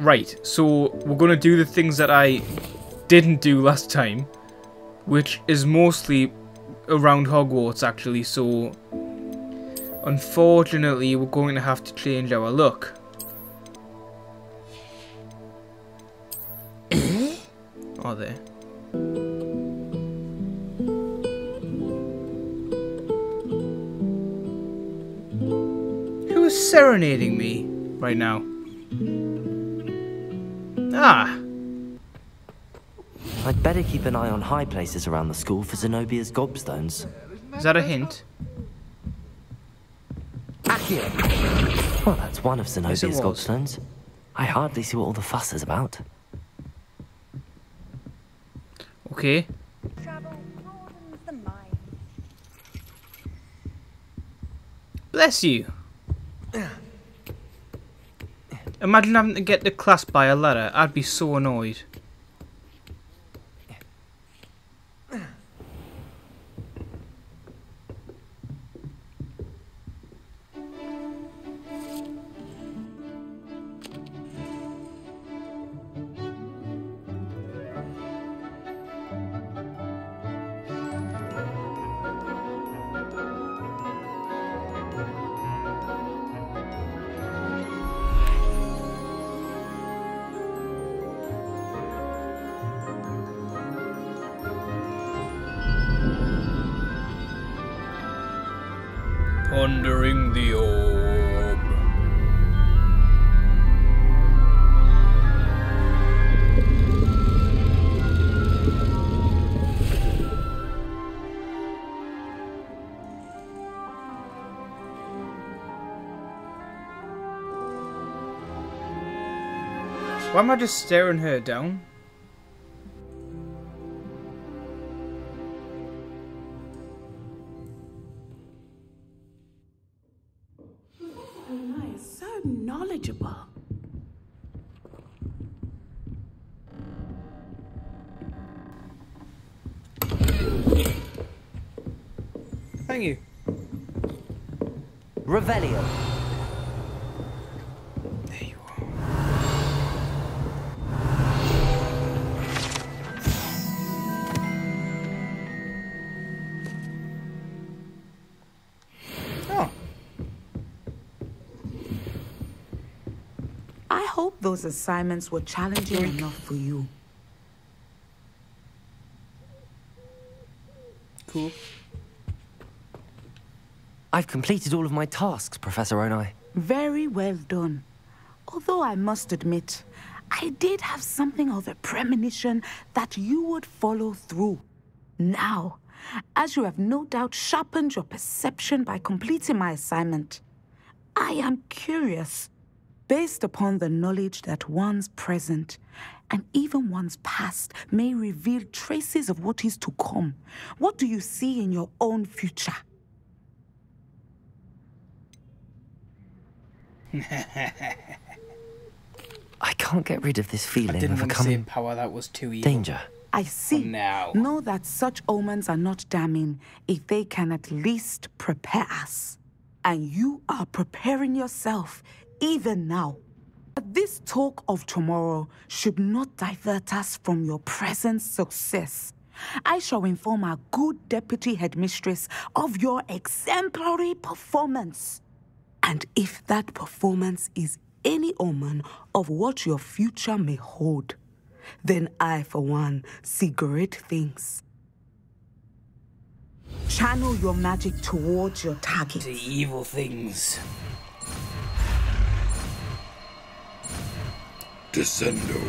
Right, so we're going to do the things that I didn't do last time, which is mostly around Hogwarts actually, so unfortunately we're going to have to change our look. Are there? Who is serenading me right now? Ah! I'd better keep an eye on high places around the school for Zenobia's gobstones. Is that a hint? Accio! Well, that's one of Zenobia's gobstones. I hardly see what all the fuss is about. Okay. Bless you. Imagine having to get to class by a ladder. I'd be so annoyed. Pondering the orb. Why am I just staring her down? Thank you. Revelio. There you are. Oh. I hope those assignments were challenging enough for you. Cool. I've completed all of my tasks, Professor Onai. Very well done. Although I must admit, I did have something of a premonition that you would follow through. Now, as you have no doubt sharpened your perception by completing my assignment, I am curious. Based upon the knowledge that one's present and even one's past may reveal traces of what is to come, what do you see in your own future? I can't get rid of this feeling of overcoming power that was too evil. Danger. I see. Now. Know that such omens are not damning if they can at least prepare us. And you are preparing yourself even now. But this talk of tomorrow should not divert us from your present success. I shall inform our good deputy headmistress of your exemplary performance. And if that performance is any omen of what your future may hold, then I, for one, see great things. Channel your magic towards your target. The evil things. Descendo.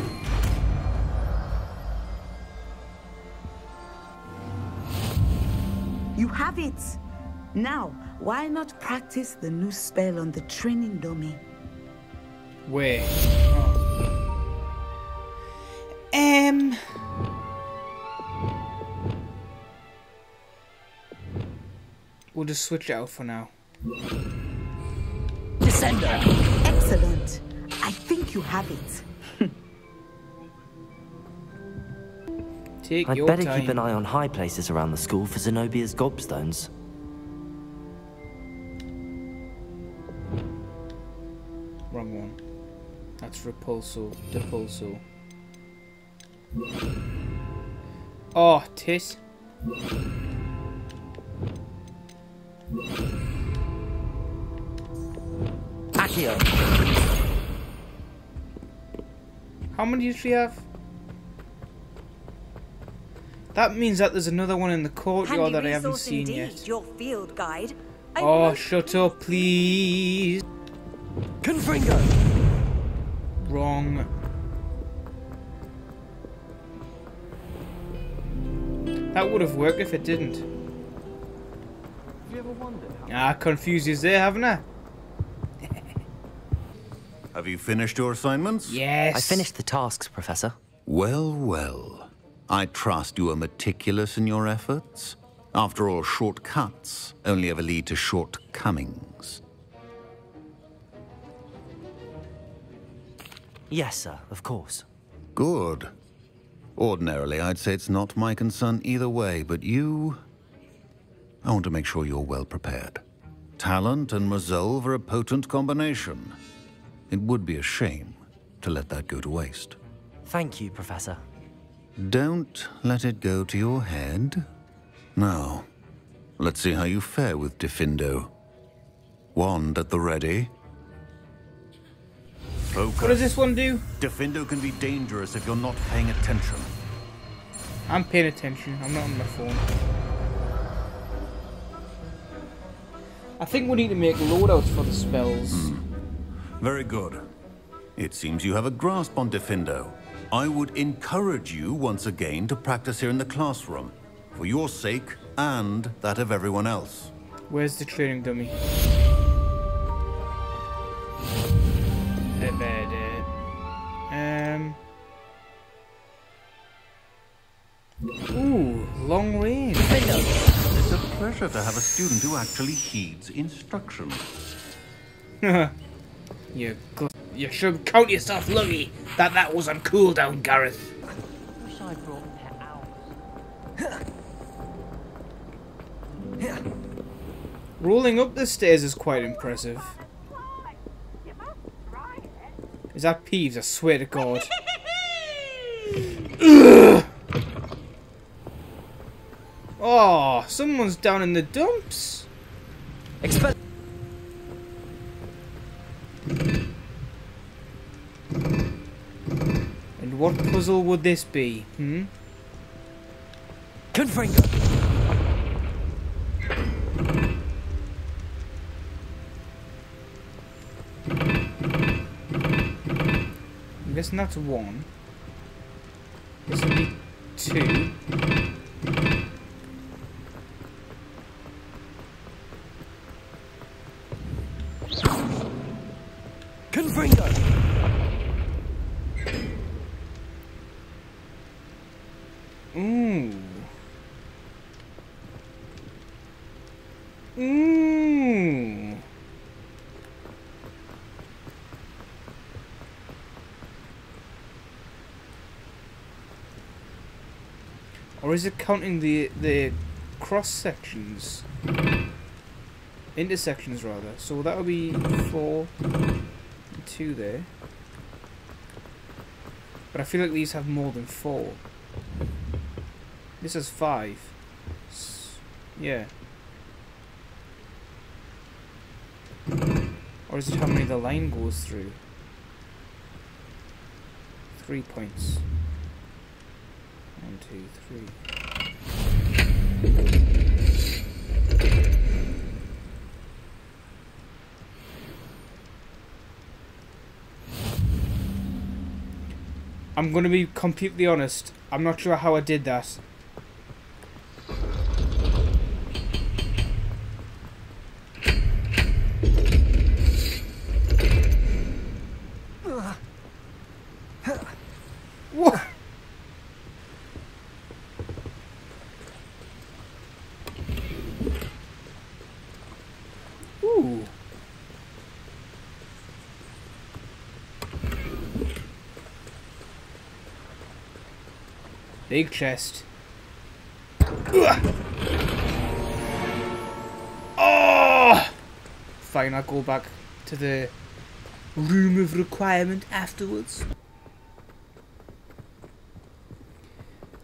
You have it. Now, why not practice the new spell on the training dummy? Where? Oh. We'll just switch it out for now. Descender. Excellent. I think you have it. Take your time. I'd better keep an eye on high places around the school for Zenobia's gobstones. wrong one. That's Repulso. Depulso. Oh, tis. Accio. How many does she have? That means that there's another one in the courtyard that I haven't seen yet. Your field guide. Oh, shut up, please. Confringo. Wrong. That would have worked if it didn't. Have you ever wondered how confused you there, haven't I? Have you finished your assignments? Yes. I finished the tasks, Professor. Well, well. I trust you are meticulous in your efforts. After all, shortcuts only ever lead to shortcomings. Yes, sir, of course. Good. Ordinarily, I'd say it's not my concern either way, but you... I want to make sure you're well prepared. Talent and resolve are a potent combination. It would be a shame to let that go to waste. Thank you, Professor. Don't let it go to your head. Now, let's see how you fare with Diffindo. Wand at the ready. Focus. What does this one do? Diffindo can be dangerous if you're not paying attention. I'm paying attention. I'm not on my phone. I think we need to make loadouts for the spells. Very good. It seems you have a grasp on Diffindo. I would encourage you once again to practice here in the classroom, for your sake and that of everyone else. Where's the training dummy? Ooh, long range. It's a pleasure to have a student who actually heeds instruction. You should count yourself lucky that was on cooldown, Gareth. Wish I brought pet owls. Rolling up the stairs is quite impressive. Is that Peeves? I swear to God. Oh, someone's down in the dumps. And what puzzle would this be? Confringo. I'm guessing that's one. This will be two. Or is it counting the cross sections? Intersections, rather. So that would be 4 and 2 there. But I feel like these have more than 4. This has 5. Yeah. Or is it how many the line goes through? 3 points. 1, 2, 3. I'm going to be completely honest. I'm not sure how I did that. Big chest. Oh! Fine, I'll go back to the room of requirement afterwards.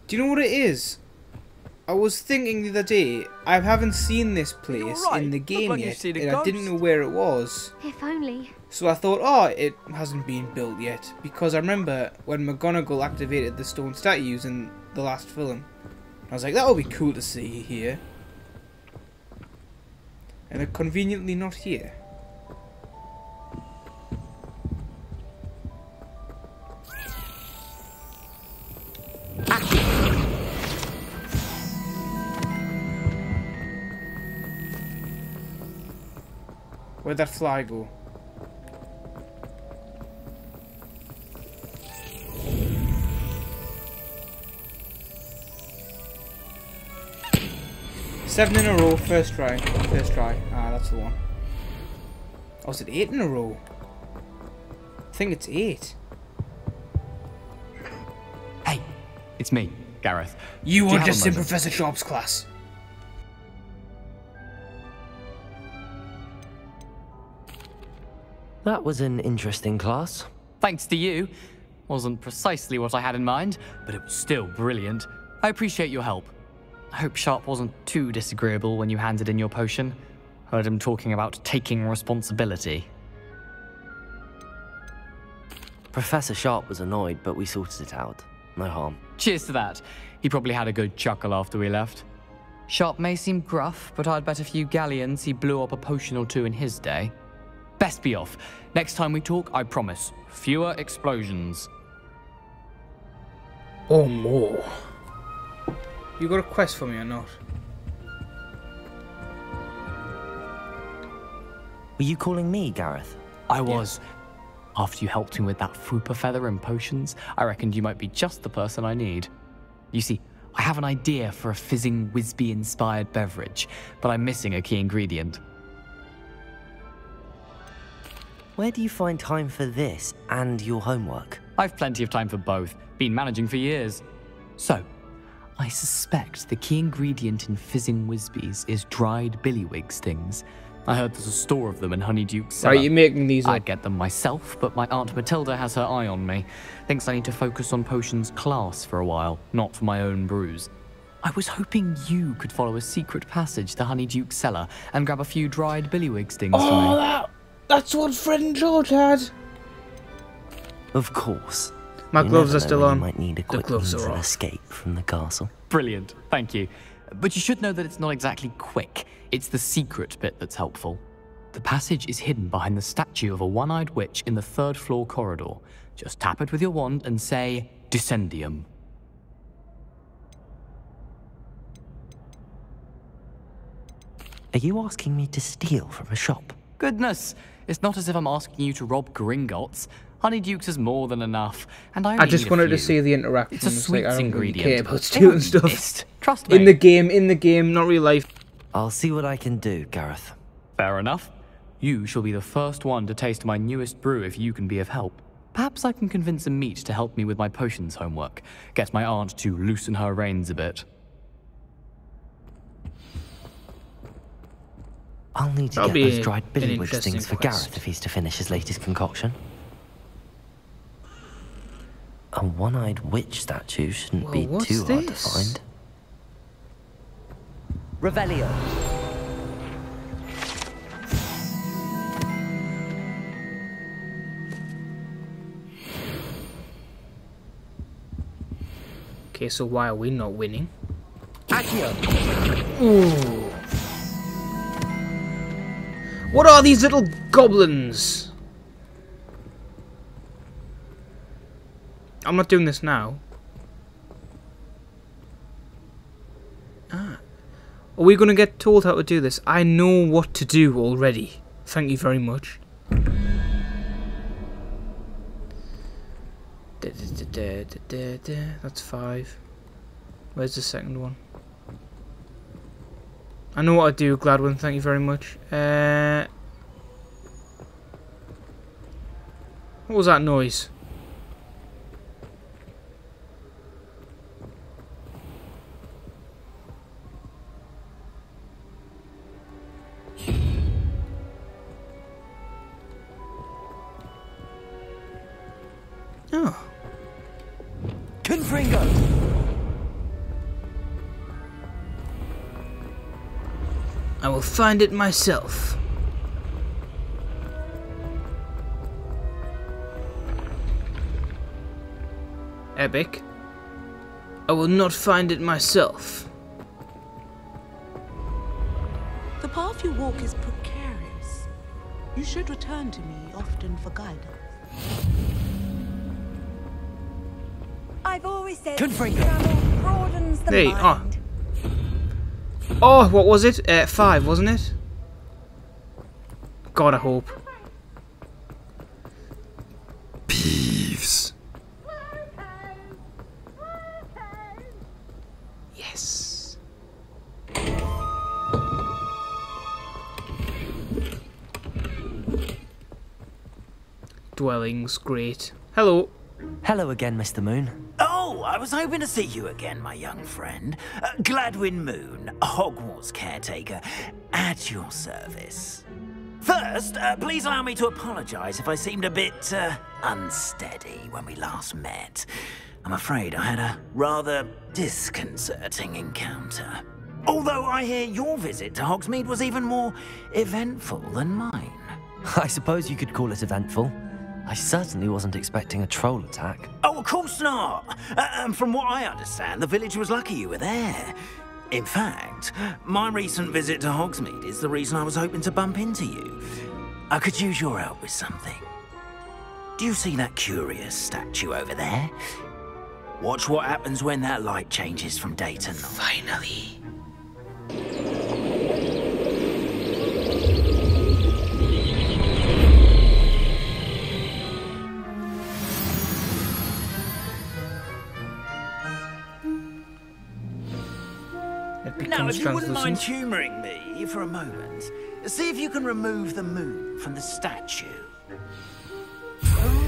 Do you know what it is? I was thinking the other day, I haven't seen this place in the game yet, and I didn't know where it was. If only. So I thought, oh, it hasn't been built yet, because I remember when McGonagall activated the stone statues in the last film. I was like, that would be cool to see here. And they're conveniently not here. Where'd that fly go? Seven in a row, first try. First try. Ah, that's the one. Oh, is it 8 in a row? I think it's 8. Hey, it's me, Gareth. You were just in Professor Sharp's class. That was an interesting class. Thanks to you. Wasn't precisely what I had in mind, but it was still brilliant. I appreciate your help. I hope Sharp wasn't too disagreeable when you handed in your potion. Heard him talking about taking responsibility. Professor Sharp was annoyed, but we sorted it out. No harm. Cheers to that. He probably had a good chuckle after we left. Sharp may seem gruff, but I'd bet a few galleons he blew up a potion or two in his day. Best be off. Next time we talk, I promise, fewer explosions. Or more. You got a quest for me or not? Were you calling me, Gareth? I was. Yeah. After you helped me with that fupa feather and potions, I reckoned you might be just the person I need. You see, I have an idea for a fizzing Wisby-inspired beverage, but I'm missing a key ingredient. Where do you find time for this and your homework? I've plenty of time for both. Been managing for years. So, I suspect the key ingredient in fizzing Wisbys is dried Billywig stings. I heard there's a store of them in Honeydukes. Are you making these up? I'd get them myself, but my Aunt Matilda has her eye on me. Thinks I need to focus on potions class for a while, not for my own brews. I was hoping you could follow a secret passage to Honeydukes cellar and grab a few dried Billywig stings for me. That's what Fred and George had. Of course. My gloves are still on. Might need a quick escape from the castle. Brilliant, thank you. But you should know that it's not exactly quick. It's the secret bit that's helpful. The passage is hidden behind the statue of a one-eyed witch in the third floor corridor. Just tap it with your wand and say, Descendium. Are you asking me to steal from a shop? Goodness! It's not as if I'm asking you to rob Gringotts. Honeydukes is more than enough, and I just wanted to see the interactions. It's a sweet ingredient. About stealing stuff. Trust me. In the game, not real life. I'll see what I can do, Gareth. Fair enough. You shall be the first one to taste my newest brew if you can be of help. Perhaps I can convince a meat to help me with my potions homework. Get my aunt to loosen her reins a bit. I'll need to get those dried Billywig things for Gareth if he's to finish his latest concoction. A one-eyed witch statue shouldn't be too hard to find. Revelio. Okay, so why are we not winning? Accio. Ooh. What are these little goblins? I'm not doing this now. Ah. Are we going to get told how to do this? I know what to do already. Thank you very much. That's 5. Where's the second one? I know what I do, Gladwin, thank you very much. What was that noise? Confringo! I will find it myself. Epic. I will not find it myself. The path you walk is precarious. You should return to me often for guidance. I've always said Confringo broadens the mind. Oh, what was it? 5, wasn't it? God, I hope. Peeves. Yes. Dwellings, great. Hello. Hello again, Mr. Moon. Oh, I was hoping to see you again, my young friend. Gladwin Moon, Hogwarts caretaker, at your service. First, please allow me to apologise if I seemed a bit unsteady when we last met. I'm afraid I had a rather disconcerting encounter. Although I hear your visit to Hogsmeade was even more eventful than mine. I suppose you could call it eventful. I certainly wasn't expecting a troll attack. Oh, of course not! From what I understand, the village was lucky you were there. In fact, my recent visit to Hogsmeade is the reason I was hoping to bump into you. I could use your help with something. Do you see that curious statue over there? Watch what happens when that light changes from day to night. Finally. Now, if you wouldn't mind humouring me for a moment, see if you can remove the moon from the statue. Ooh,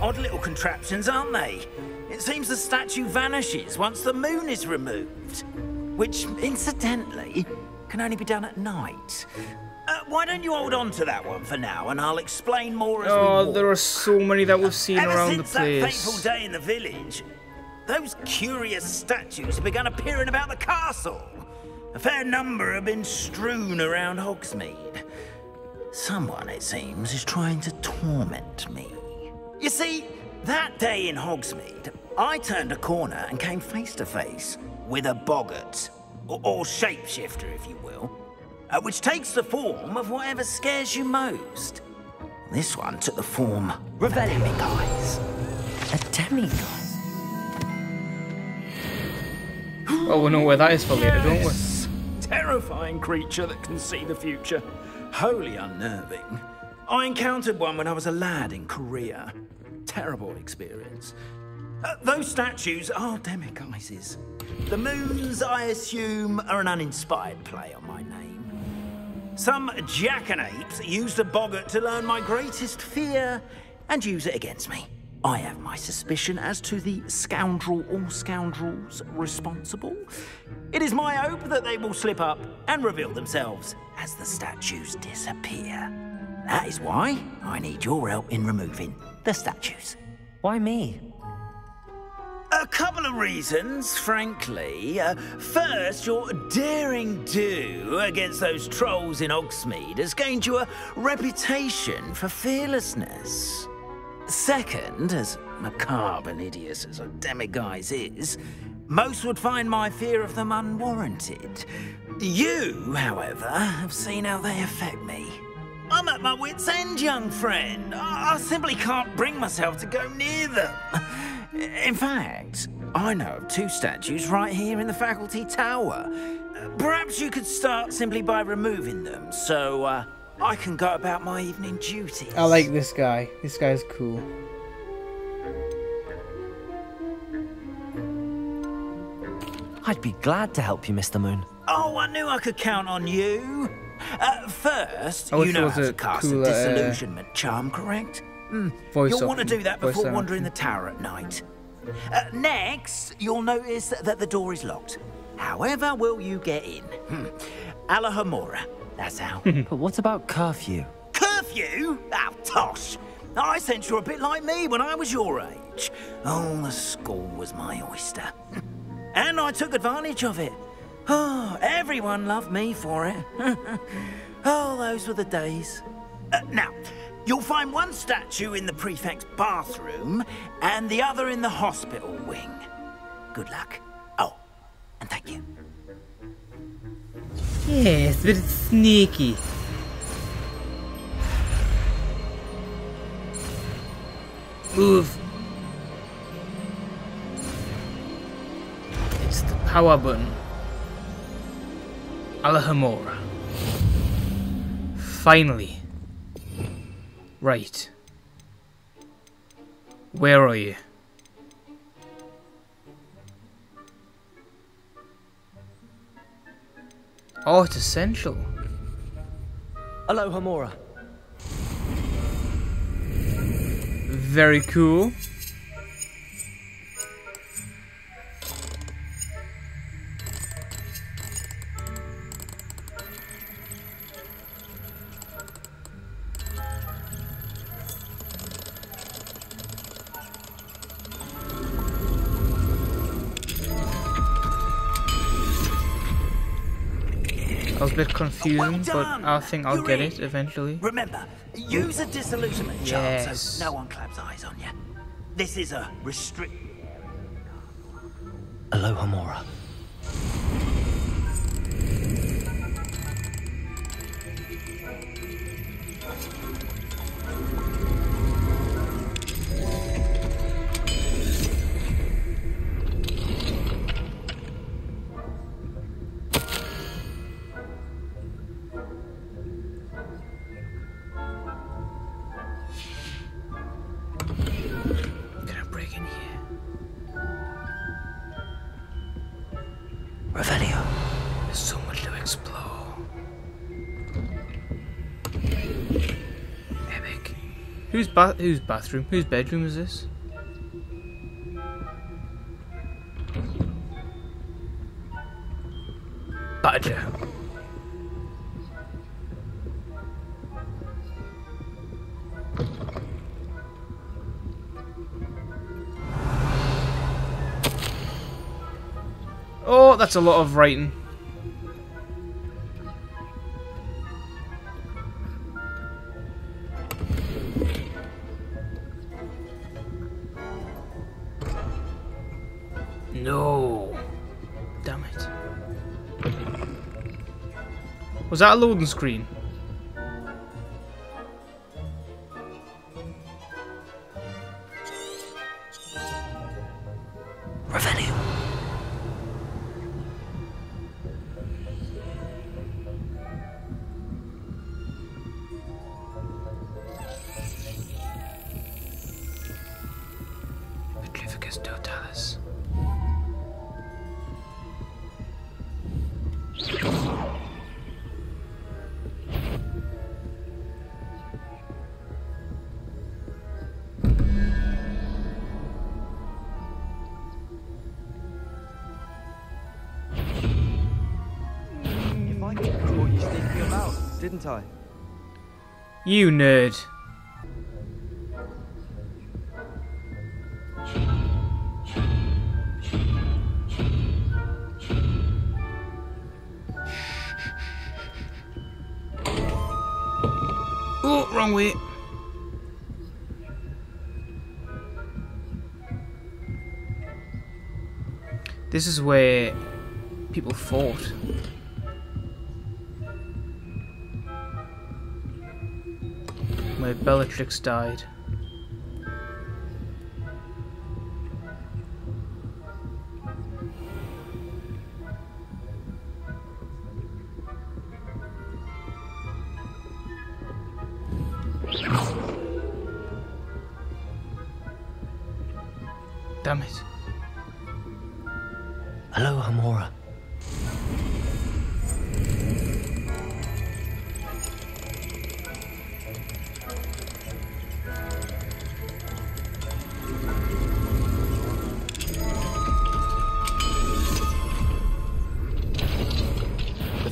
odd little contraptions, aren't they? It seems the statue vanishes once the moon is removed, which, incidentally, can only be done at night. Why don't you hold on to that one for now, and I'll explain more as we walk. There are so many that we've seen around the place. Ever since that fateful day in the village, those curious statues have begun appearing about the castle. A fair number have been strewn around Hogsmeade. Someone, it seems, is trying to torment me. You see, that day in Hogsmeade, I turned a corner and came face to face with a boggart, or shapeshifter, if you will, which takes the form of whatever scares you most. This one took the form of a demiguise. A demiguise? Oh, we know where that is for later, don't we? Terrifying creature that can see the future. Wholly unnerving. I encountered one when I was a lad in Korea. Terrible experience. Those statues are demigods. The moons, I assume, are an uninspired play on my name. Some jackanapes used a boggart to learn my greatest fear and use it against me. I have my suspicion as to the scoundrel or scoundrels responsible. It is my hope that they will slip up and reveal themselves as the statues disappear. That is why I need your help in removing the statues. Why me? A couple of reasons, frankly. First, your daring do against those trolls in Hogsmeade has gained you a reputation for fearlessness. Second, as macabre and hideous as a demiguise is, most would find my fear of them unwarranted. You, however, have seen how they affect me. I'm at my wit's end, young friend. I simply can't bring myself to go near them. In fact, I know of 2 statues right here in the faculty tower. Perhaps you could start simply by removing them, so I can go about my evening duties. I like this guy. This guy's cool. I'd be glad to help you, Mr. Moon. Oh, I knew I could count on you. First, you know how to cast a disillusionment charm, correct? You'll want to do that before wandering the tower at night. Next, you'll notice that the door is locked. However will you get in? Alohomora. That's how. But what about curfew? Curfew? Oh, tosh. I sense you're a bit like me when I was your age. Oh, the school was my oyster. And I took advantage of it. Oh, everyone loved me for it. Oh, those were the days. Now, you'll find one statue in the prefect's bathroom and the other in the hospital wing. Good luck. Oh, and thank you. Yes, but it's sneaky. Move. It's the power button. Alohomora. Finally. Right. Where are you? Oh, it's essential. Alohomora. Very cool. I was a bit confused, well but I think I'll get it eventually. Remember, use a disillusionment chart so no one claps eyes on you. This is a restrict. Alohomora. Revelio. There's so much to explore. Epic. Whose bathroom? Whose bedroom is this? Badger. Oh, that's a lot of writing. No. Damn it. Was that a loading screen? Didn't I? You nerd. Oh, wrong way. This is where people fought. Where Bellatrix died. Damn it. Alohomora.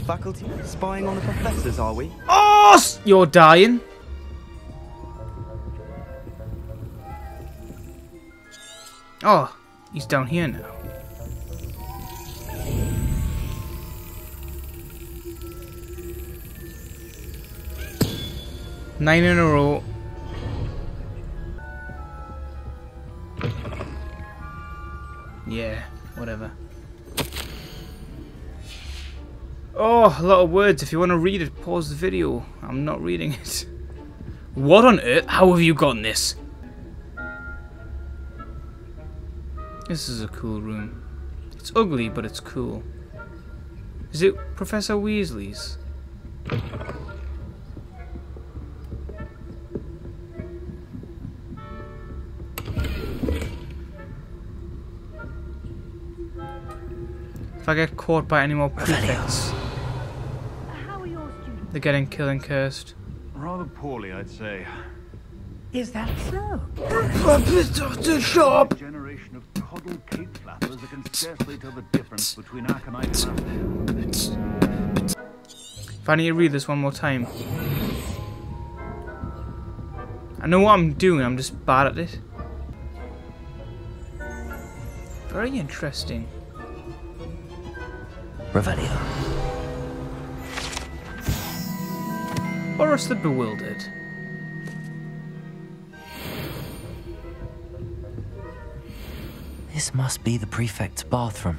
Faculty spying on the professors, are we? Oh, you're dying. Oh, he's down here now. Nine in a row. Yeah, whatever. Oh, a lot of words. If you want to read it, pause the video. I'm not reading it. What on earth? How have you gotten this? This is a cool room. It's ugly, but it's cool. Is it Professor Weasley's? If I get caught by any more prefects, they're getting killed and cursed. Rather poorly, I'd say. Is that so? Doctor Sharp! A generation of coddled cape flappers that can scarcely tell the difference between Arcanite and... If I need to read this one more time. I know what I'm doing, I'm just bad at it. Very interesting. Revelio. Boris the Bewildered. This must be the prefect's bathroom.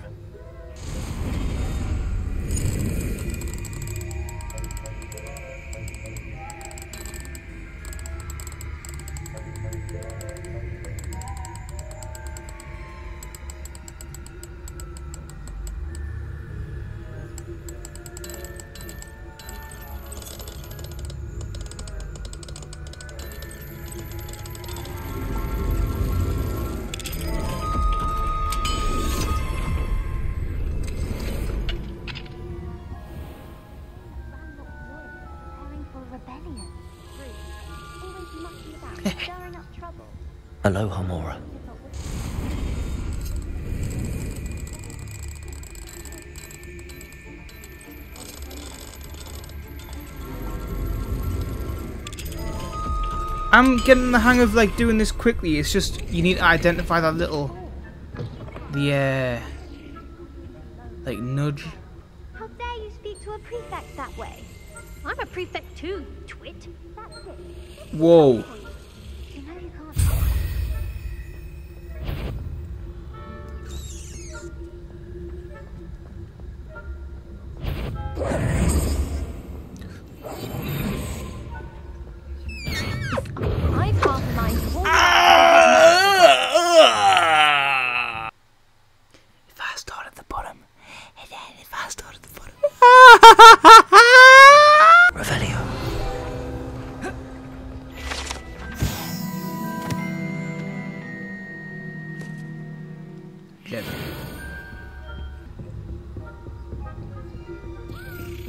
Alohomora. I'm getting the hang of like doing this quickly. It's just you need to identify that little like nudge. How dare you speak to a prefect that way? I'm a prefect too, twit. That's it. Whoa.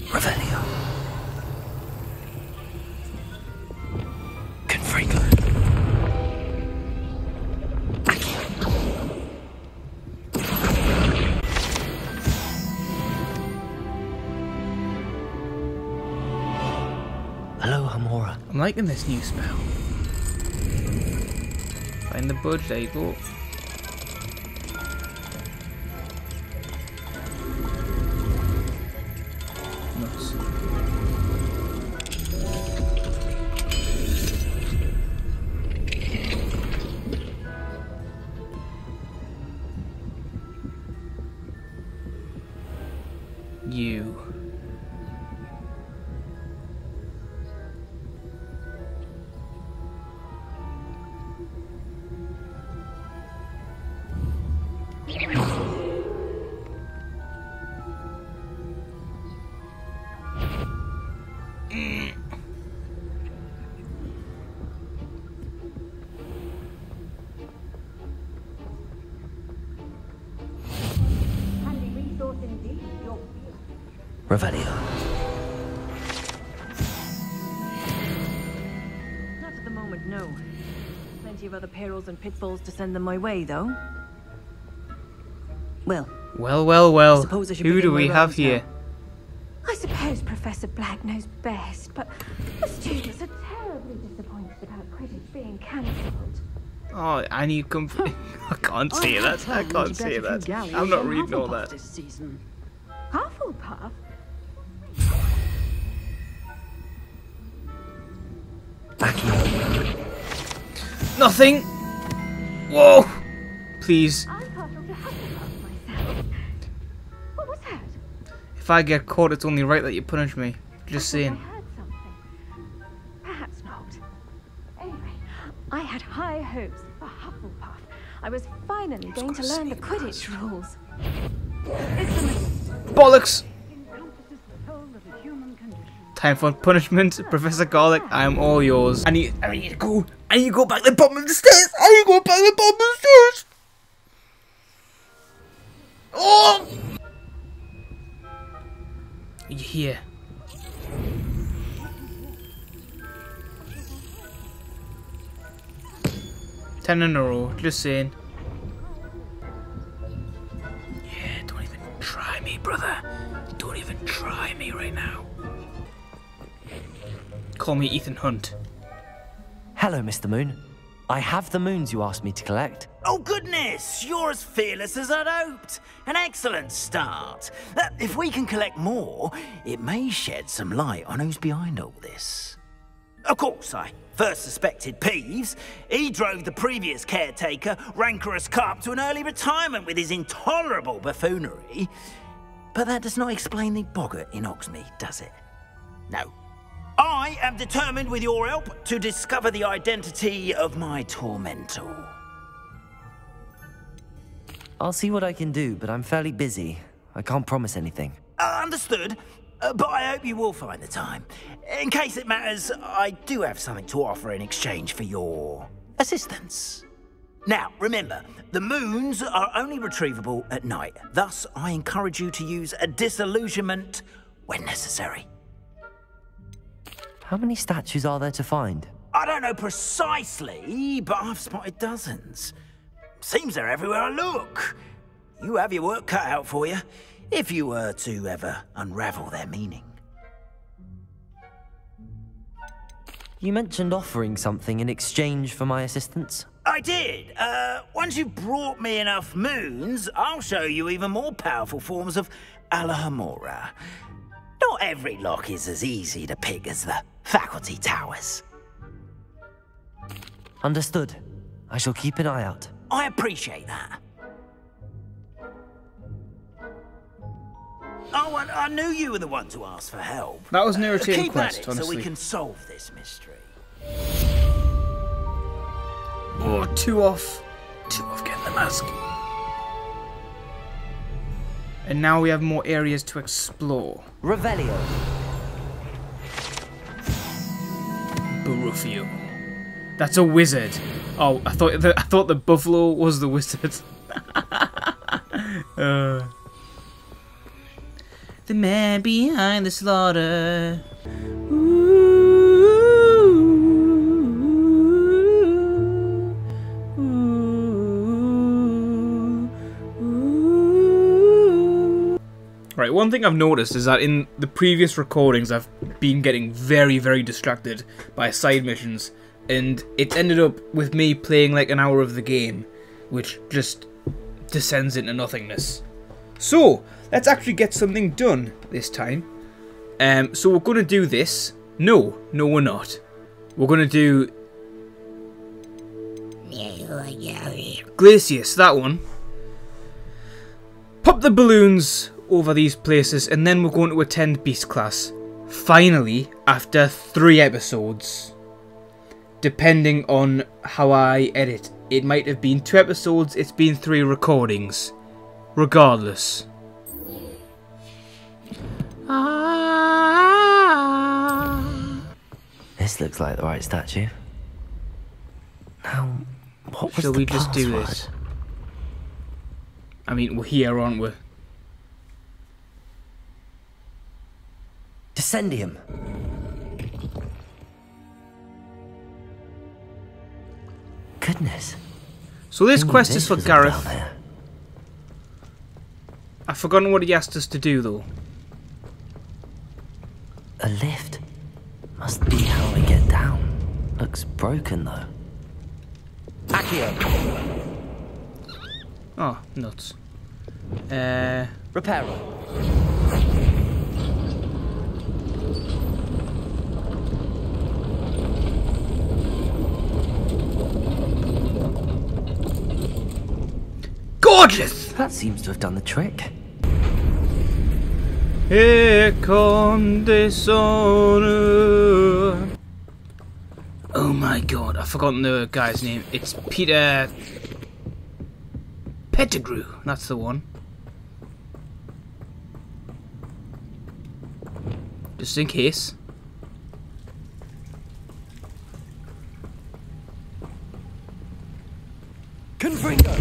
Revelio. Confringo. Accio. Alohomora. I'm liking this new spell. Find the budge, there you go. Revelio. Not at the moment, no. Plenty of other perils and pitfalls to send them my way, though. Well. Who do we have here? I suppose Professor Black knows best, but the students are terribly disappointed about Quidditch being cancelled. Oh, and you can. I can't see that. I can't see that. I'm not reading all that. Hufflepuff. Nothing. Whoa. Please. What was that? If I get caught, it's only right that you punish me. Just saying. Perhaps not. Anyway, I had high hopes for Hufflepuff. I was finally going to learn the Quidditch rules. Bollocks! Time for punishment, Professor Garlic. I am all yours. I need to go. I need to go back the bottom of the stairs. I need to go back the bottom of the stairs. Oh! Are you here? Ten in a row. Just saying. Yeah, don't even try me, brother. Don't even try me right now. Call me Ethan Hunt. Hello, Mr. Moon. I have the moons you asked me to collect. Oh, goodness! You're as fearless as I'd hoped. An excellent start. If we can collect more, it may shed some light on who's behind all this. Of course, I first suspected Peeves. He drove the previous caretaker, Rancorous Carp, to an early retirement with his intolerable buffoonery. But that does not explain the boggart in Hogsmeade, does it? No. I am determined, with your help, to discover the identity of my tormentor. I'll see what I can do, but I'm fairly busy. I can't promise anything. Understood. But I hope you will find the time. In case it matters, I do have something to offer in exchange for your assistance. Now, remember, the moons are only retrievable at night. Thus, I encourage you to use a disillusionment when necessary. How many statues are there to find? I don't know precisely, but I've spotted dozens. Seems they're everywhere I look. You have your work cut out for you, if you were to ever unravel their meaning. You mentioned offering something in exchange for my assistance. I did. Once you've brought me enough moons, I'll show you even more powerful forms of Alohomora. Not every lock is as easy to pick as the faculty towers. Understood. I shall keep an eye out. I appreciate that. Oh, and I knew you were the one to ask for help. That was an irritating quest, honestly. So we can solve this mystery. Oh, two off. Two off getting the mask. And now we have more areas to explore. Revelio. Barufio. That's a wizard. Oh, I thought the buffalo was the wizard. The man behind the slaughter. Right, one thing I've noticed is that in the previous recordings I've been getting very, very distracted by side missions, and it ended up with me playing like an hour of the game, which just descends into nothingness. So, let's actually get something done this time. So we're going to do this. No we're not. We're going to do... Glacius, that one. Pop the balloons over these places, and then we're going to attend Beast Class. Finally, after 3 episodes. Depending on how I edit. It might have been 2 episodes, it's been 3 recordings. Regardless. This looks like the right statue. Now, what was the password? Shall we just do this? I mean, we're here, aren't we? Descendium. Goodness. So this quest is for Gareth. I've forgotten what he asked us to do though. A lift? Must be how we get down. Looks broken though. Accio. Oh, nuts. Repairer. Gorgeous! That seems to have done the trick. Here come dishonor. Oh my god, I've forgotten the guy's name. It's Peter Pettigrew, that's the one. Just in case. Confringo!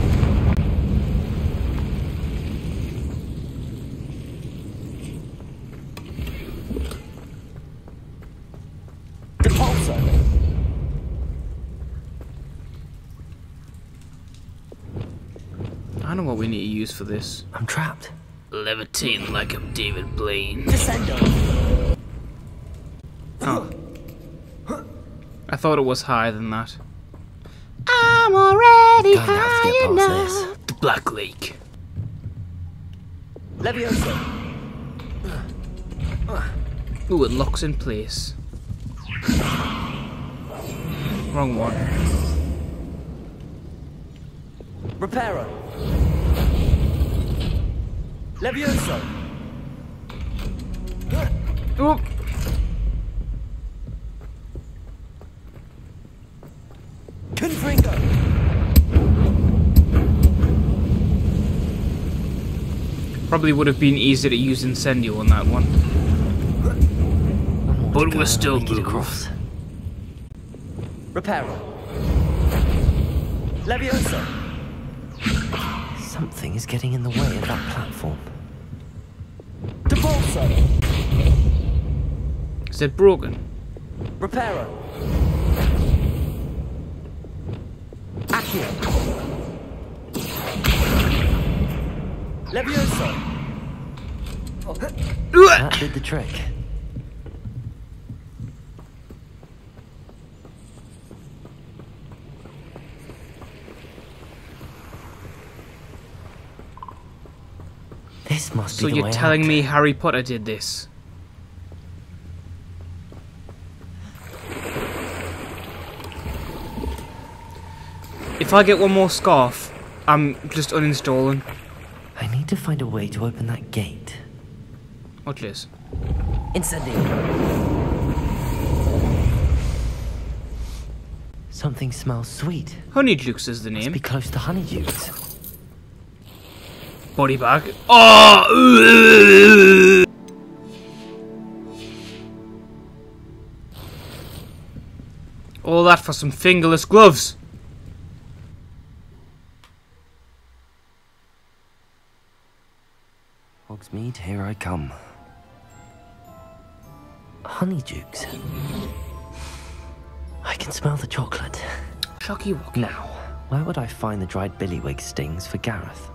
I know what we need to use for this. I'm trapped. Levitating like I'm David Blaine. Descender. Oh. I thought it was higher than that. I'm already high enough. The Black Lake. Levioso. Ooh, it locks in place. Wrong one. Repairer. Levioso. Oop. Confringo. Probably would have been easier to use Incendio on that one. But we're still across. Repairer. Levioso. Something is getting in the way of that platform. Debolso. Is it broken? Repairer. Accio. Levioso. That did the trick. This must be the way out. So you're telling me Harry Potter did this? If I get one more scarf, I'm just uninstalling. I need to find a way to open that gate. Watch this. Incendio. Something smells sweet. Honeydukes is the name. Must be close to Honeydukes. Body bag. Oh! All that for some fingerless gloves. Hogsmeade, here I come. Honeydukes. I can smell the chocolate. Shocky walk. Now, where would I find the dried Billywig stings for Gareth?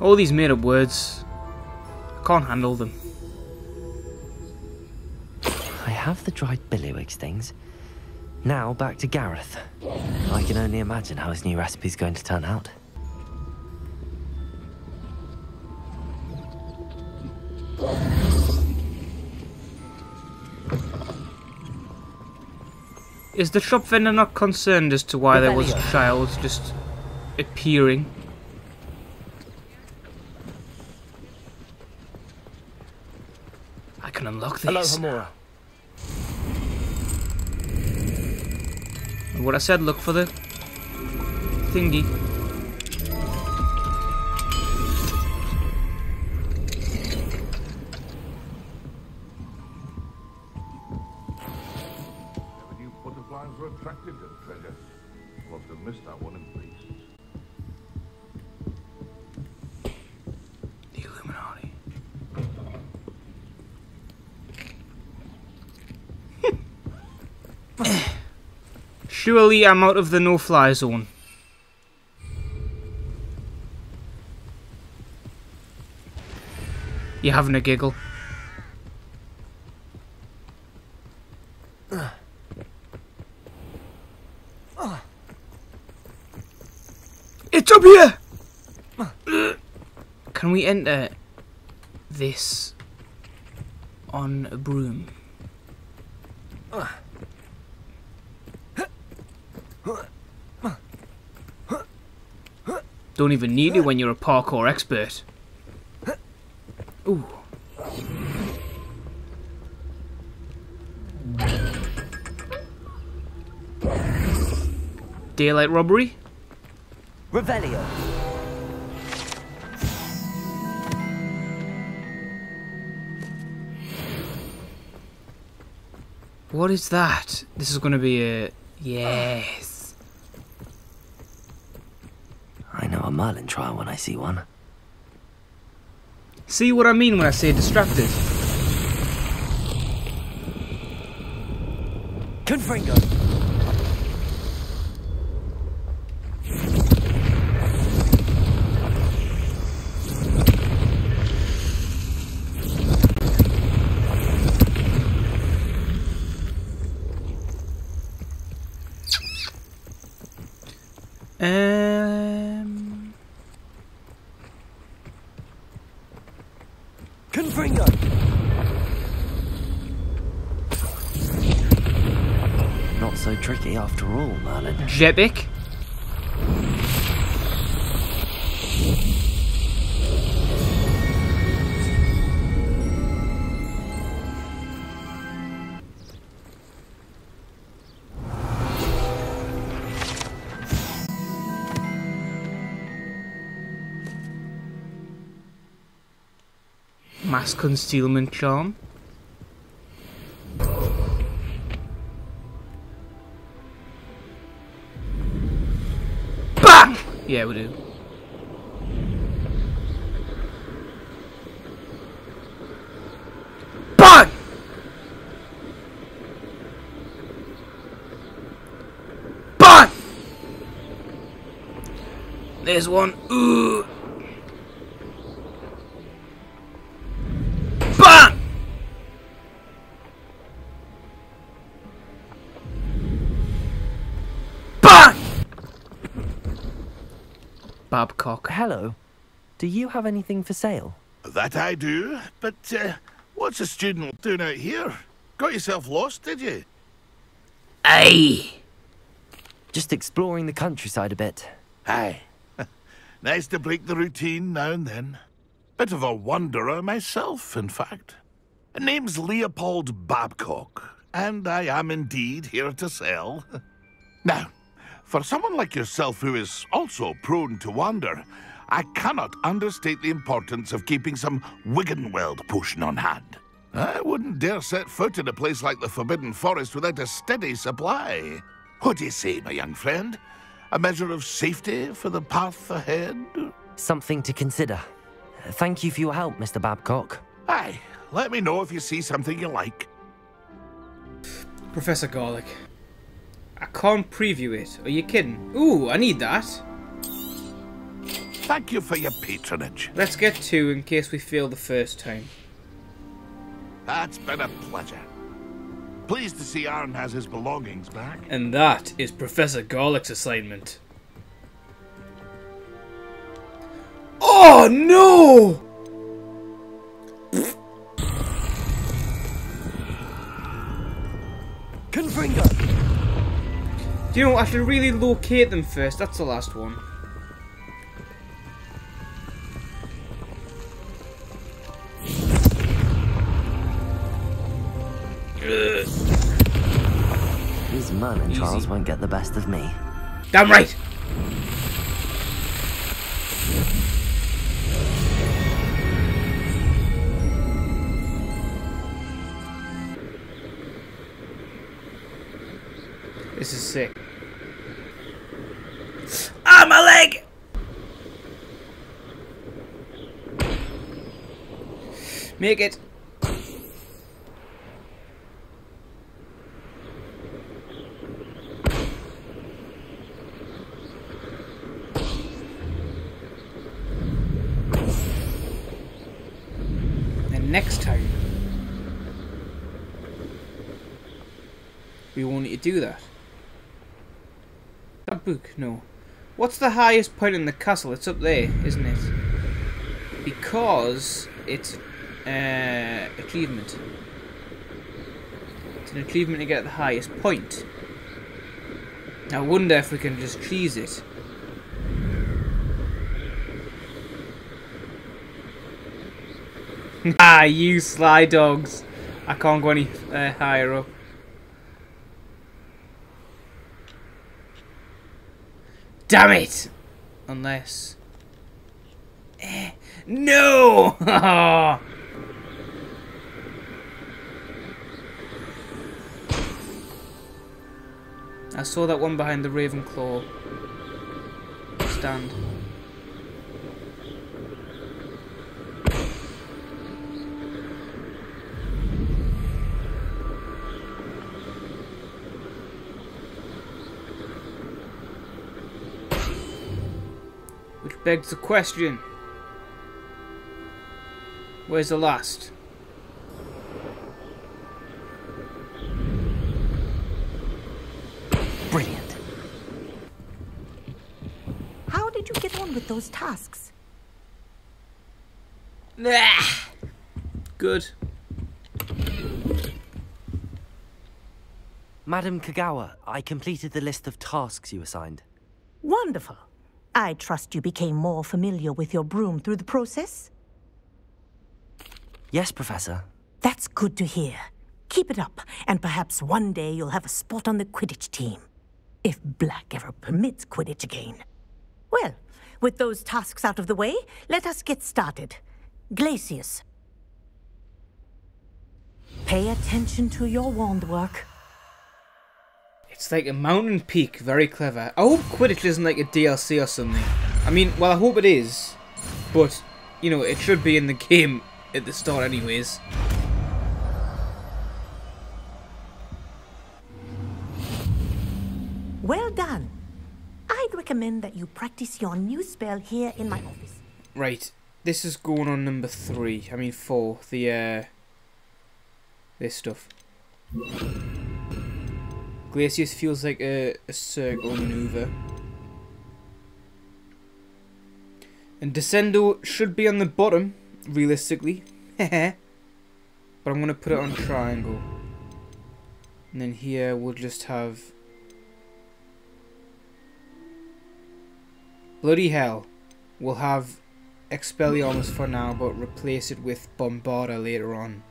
All these made up words. I can't handle them. I have the dried Billywig things. Now back to Gareth. I can only imagine how his new recipe's going to turn out. Is the shop vendor not concerned as to why there was a child just appearing? Unlock these. Alohomora. What I said, look for the thingy. Never knew butterflies were attracted to treasure. I'll have to miss that one in peace. The Illuminati. Surely I'm out of the no-fly zone. You having a giggle? It's up here! Can we enter this on a broom? Don't even need it when you're a parkour expert. Ooh. Daylight robbery? Revelio. What is that? This is going to be a... Yes. I know a Merlin trial when I see one. See what I mean when I say distracted? Confringo. Confringo. Not so tricky after all, Merlin. Jebic. Mass concealment charm. Bang! Yeah, we do. Bang! Bang! There's one. Ooh. Babcock. Hello. Do you have anything for sale? That I do, but what's a student doing out here? Got yourself lost, did you? Aye. Just exploring the countryside a bit. Aye. Nice to break the routine now and then. Bit of a wanderer myself, in fact. Name's Leopold Babcock, and I am indeed here to sell. Now, for someone like yourself who is also prone to wander, I cannot understate the importance of keeping some Wiganweld potion on hand. I wouldn't dare set foot in a place like the Forbidden Forest without a steady supply. What do you say, my young friend? A measure of safety for the path ahead? Something to consider. Thank you for your help, Mr. Babcock. Aye, let me know if you see something you like. Professor Garlic. I can't preview it. Are you kidding? Ooh, I need that. Thank you for your patronage. Let's get two in case we fail the first time. That's been a pleasure. Pleased to see Aaron has his belongings back. And that is Professor Garlic's assignment. Oh no! Confringo! Do you know, I should really locate them first, that's the last one. These Merlin trials won't get the best of me. Damn right! This is sick. Ah, my leg! Make it. And next time, we won't need to do that. Book, no. What's the highest point in the castle? It's up there, isn't it? Because it's achievement. It's an achievement to get the highest point. I wonder if we can just cheese it. Ah, you sly dogs. I can't go any higher up. Damn it! Unless... no! I saw that one behind the Ravenclaw stand. Which begs the question, where's the last? Brilliant. How did you get on with those tasks? Ah, good. Madam Kagawa, I completed the list of tasks you assigned. Wonderful. I trust you became more familiar with your broom through the process? Yes, Professor. That's good to hear. Keep it up, and perhaps one day you'll have a spot on the Quidditch team. If Black ever permits Quidditch again. Well, with those tasks out of the way, let us get started. Glacius. Pay attention to your wand work. It's like a mountain peak, very clever. I hope Quidditch isn't like a DLC or something. I mean, well, I hope it is, but, you know, it should be in the game at the start anyways. Well done. I'd recommend that you practice your new spell here in my office. Right, this is going on number 3, I mean 4, the, this stuff. Glacius feels like a circle maneuver. And Descendo should be on the bottom, realistically. But I'm going to put it on triangle. And then here we'll just have... bloody hell. We'll have Expelliarmus for now, but replace it with Bombarda later on.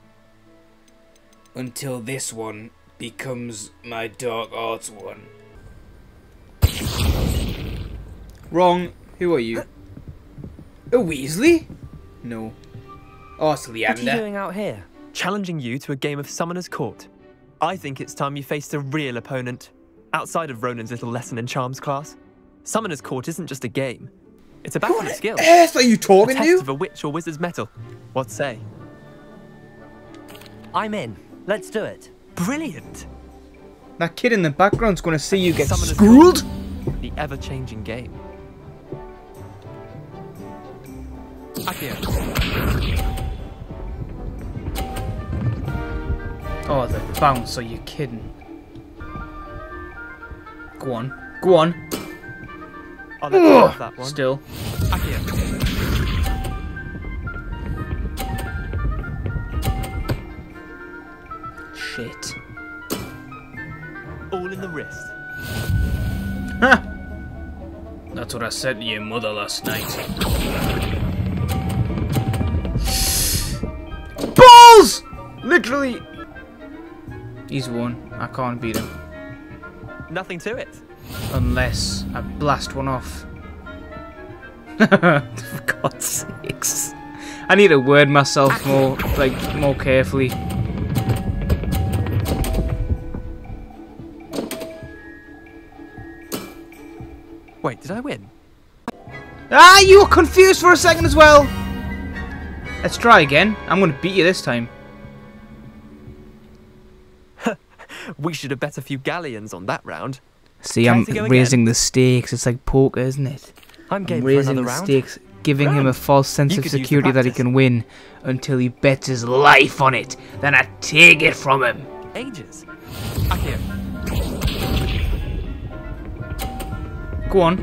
Until this one becomes my dark arts one. Wrong. Who are you? A Weasley? No. Oh, it's Leander. What are you doing out here? Challenging you to a game of Summoner's Court. I think it's time you faced a real opponent. Outside of Ronan's little lesson in charms class. Summoner's Court isn't just a game. It's a battle of skill. What earth are you talking to? A test of a witch or wizard's metal. What say? I'm in. Let's do it. Brilliant! That kid in the background's gonna see you get schooled! The ever-changing game. Accio. Oh, the bounce, are you kidding? Go on, go on! Oh, that's that one. Still. Accio. Shit. All in the wrist. Ha! That's what I said to your mother last night. Balls! Literally! He's won. I can't beat him. Nothing to it. Unless I blast one off. For God's sakes. I need to word myself more, like, more carefully. Wait, did I win? Ah, you were confused for a second as well! Let's try again. I'm gonna beat you this time. We should have bet a few galleons on that round. See, I'm raising the stakes. It's like poker, isn't it? I'm raising the stakes, giving him a false sense of security that he can win until he bets his life on it. Then I take it from him. Ages. Go on.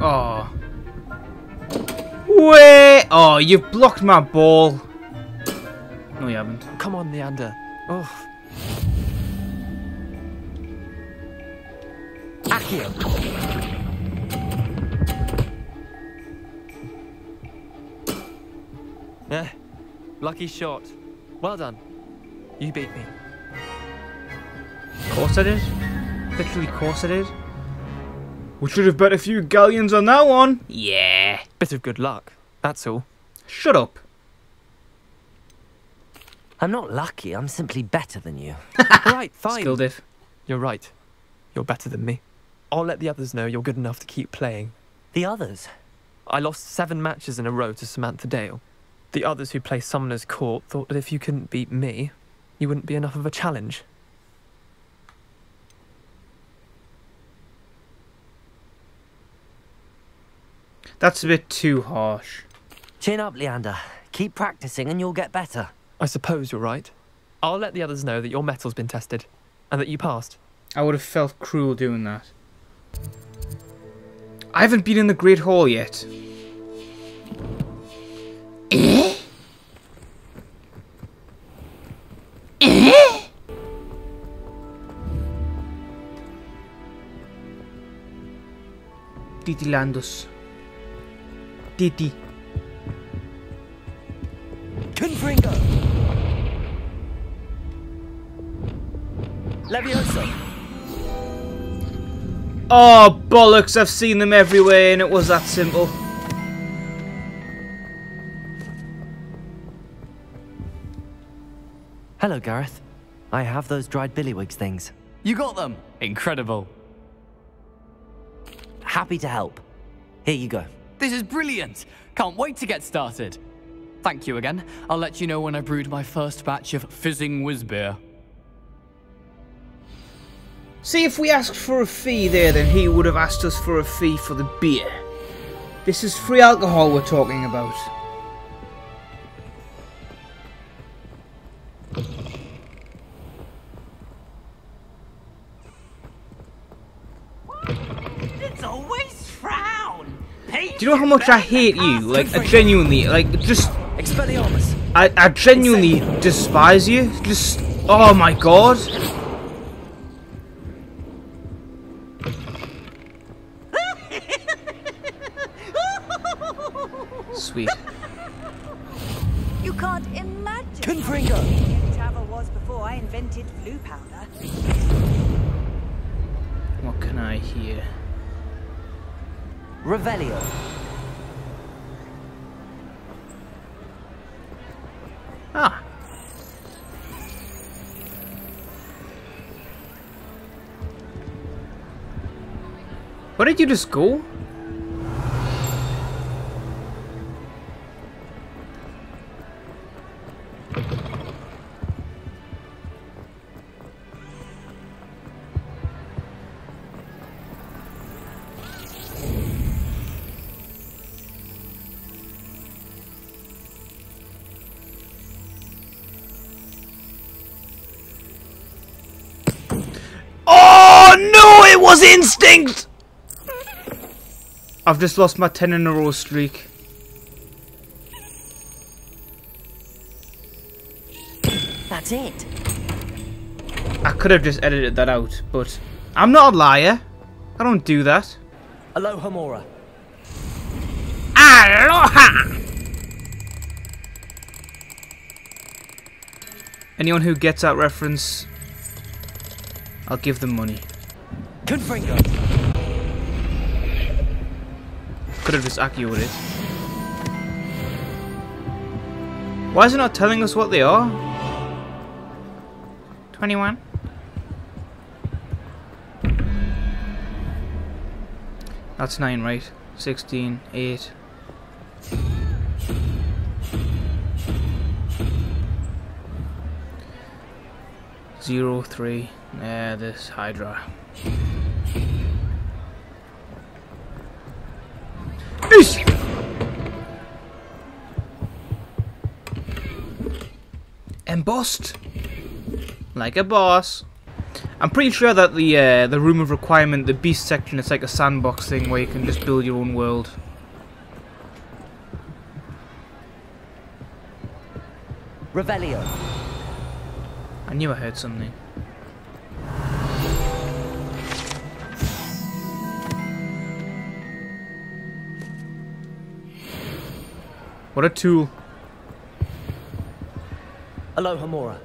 Oh. Wait! Oh, you've blocked my ball. No, you haven't. Come on, Leander. Oh. Accio. Yeah, lucky shot. Well done. You beat me. Of course I did. Literally, of course I did. We should have bet a few galleons on that one. Yeah. Bit of good luck, that's all. Shut up. I'm not lucky, I'm simply better than you. Right, fine. Skill diff. You're right. You're better than me. I'll let the others know you're good enough to keep playing. The others? I lost 7 matches in a row to Samantha Dale. The others who play Summoner's Court thought that if you couldn't beat me, you wouldn't be enough of a challenge. That's a bit too harsh. Chin up, Leander. Keep practicing and you'll get better. I suppose you're right. I'll let the others know that your metal's been tested and that you passed. I would have felt cruel doing that. I haven't been in the Great Hall yet. Titilandos. Titi. Confringo. Levioso. Oh, bollocks, I've seen them everywhere and it was that simple. Hello, Gareth. I have those dried Billywig things. You got them? Incredible. Happy to help. Here you go. This is brilliant. Can't wait to get started. Thank you again. I'll let you know when I brewed my first batch of fizzing whiz beer. See, if we asked for a fee there, then he would have asked us for a fee for the beer. This is free alcohol we're talking about. Do you know how much I hate you? Like, I genuinely, like, just... Expelliarmus. I genuinely despise you. Just... Oh my god. Sweet. You can't imagine... Confringo. ...was before I invented blue powder. What can I hear? Revelio. Ah. Where did you just go? Instinct! I've just lost my 10 in a row streak. That's it. I could have just edited that out, but I'm not a liar. I don't do that. Alohomora. Aloha! Anyone who gets that reference, I'll give them money. Confringo. Could have just Accio'd it. Why is it not telling us what they are? 21. That's 9, right? 16, 8. Zero, 3. Yeah, this Hydra. Embossed like a boss. I'm pretty sure that the Room of Requirement, the Beast section, is like a sandbox thing where you can just build your own world. Revelio. I knew I heard something. What a tool. Alohomora.